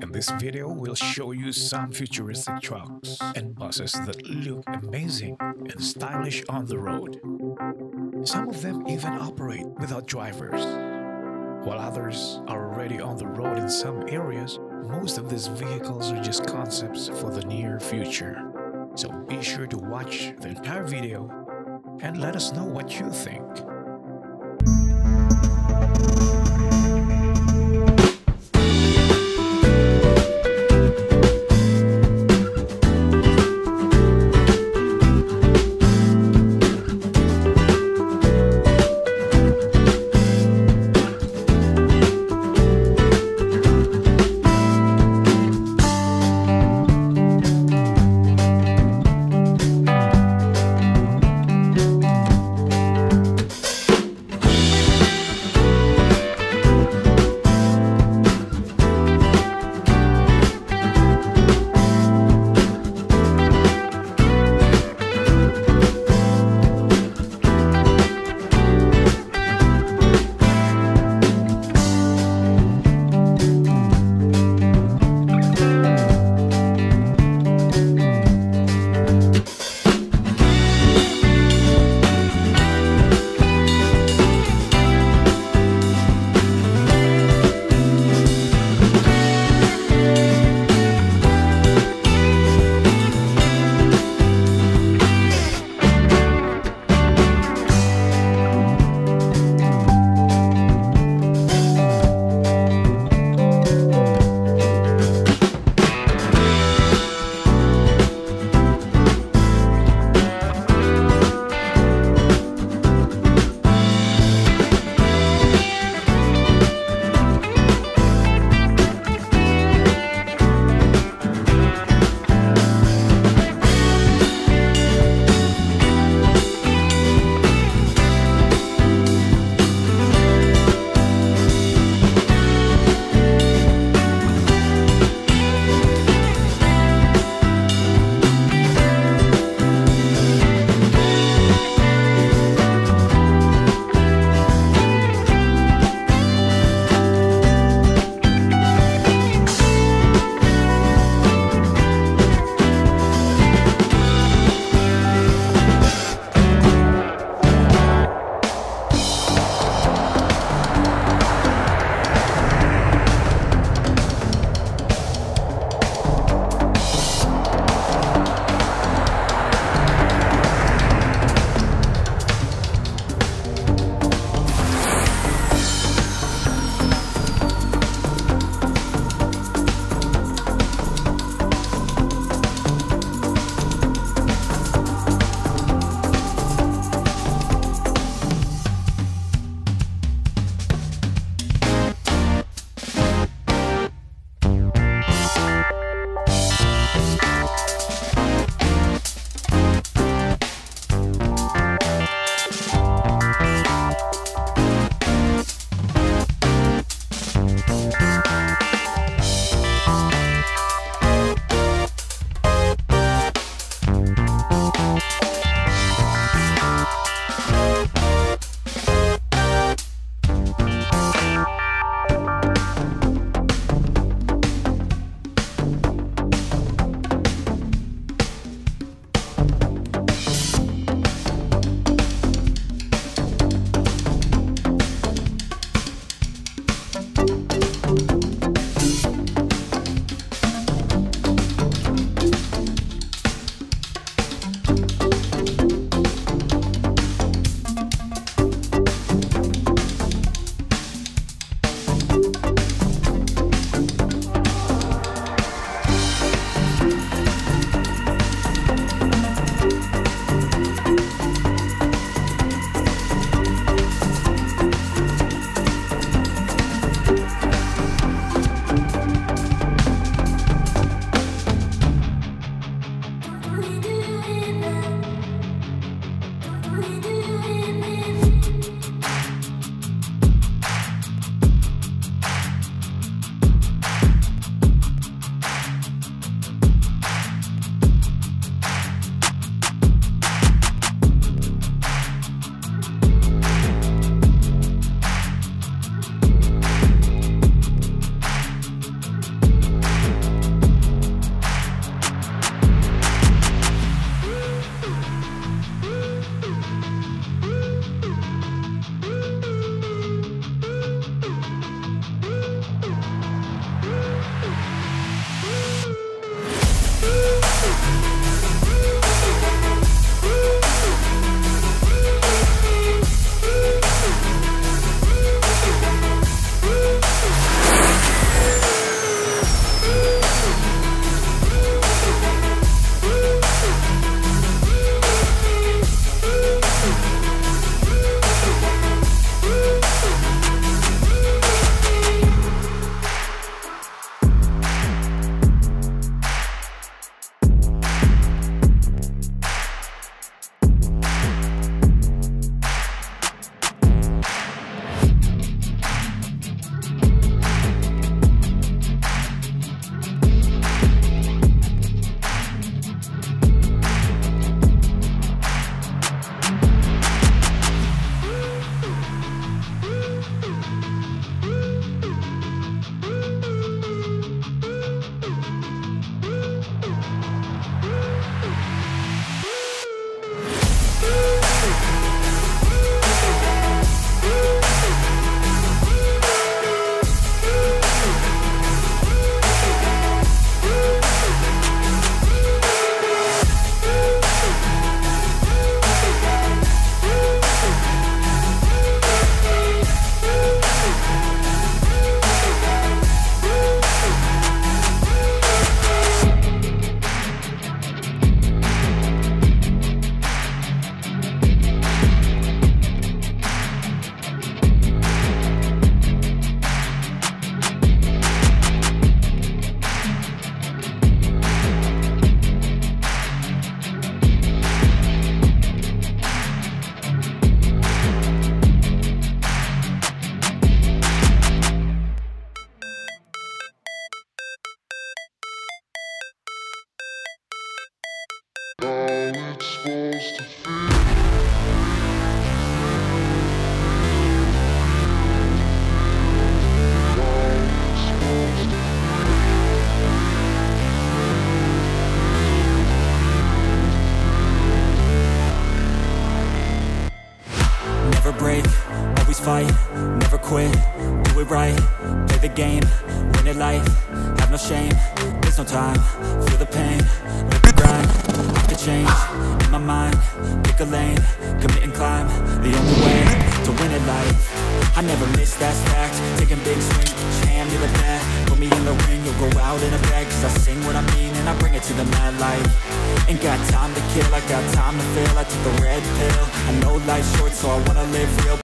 In this video, we'll show you some futuristic trucks and buses that look amazing and stylish on the road. Some of them even operate without drivers. While others are already on the road in some areas, most of these vehicles are just concepts for the near future. So be sure to watch the entire video and let us know what you think. always fight, never quit, do it right, play the game, win it life, have no shame, there's no time, feel the pain, live the grind, I could change, in my mind, pick a lane, commit and climb, the only way to win it life, I never miss, that's fact, taking big swings, each hand to the bat, put me in the ring, you'll go out in a bag, cause I sing what I mean and I bring it to the mad light. Ain't got time to kill, I got time to feel. I took the red pill, I know life's short so I wanna live real.